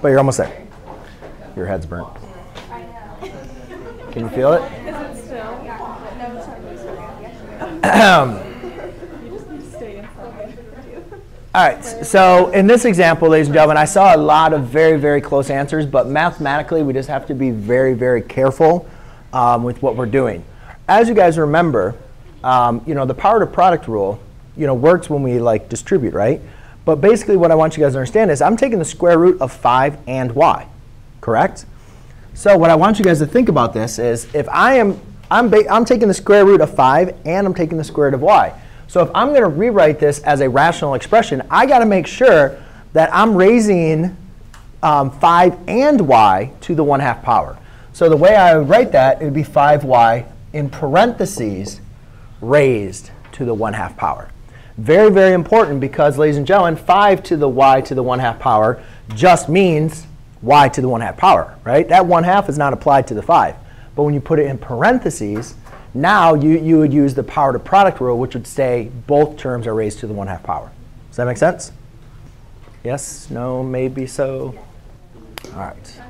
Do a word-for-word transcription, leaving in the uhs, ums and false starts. But you're almost there. Your head's burnt. I know. Can you feel it? All right, so in this example, ladies and gentlemen, I saw a lot of very, very close answers, but mathematically, we just have to be very, very careful um, with what we're doing. As you guys remember, um, you know, the power to product rule, you know, works when we like distribute, right? But basically, what I want you guys to understand is I'm taking the square root of five and y, correct? So what I want you guys to think about this is if I am I'm, ba I'm taking the square root of five and I'm taking the square root of y. So if I'm going to rewrite this as a rational expression, I got to make sure that I'm raising um, five and y to the one half power. So the way I would write that, it would be five y in parentheses raised to the one half power. Very, very important because, ladies and gentlemen, five to the y to the one half power just means y to the one half power, right? That one half is not applied to the five. But when you put it in parentheses, now you, you would use the power to product rule, which would say both terms are raised to the one half power. Does that make sense? Yes, no, maybe so? All right.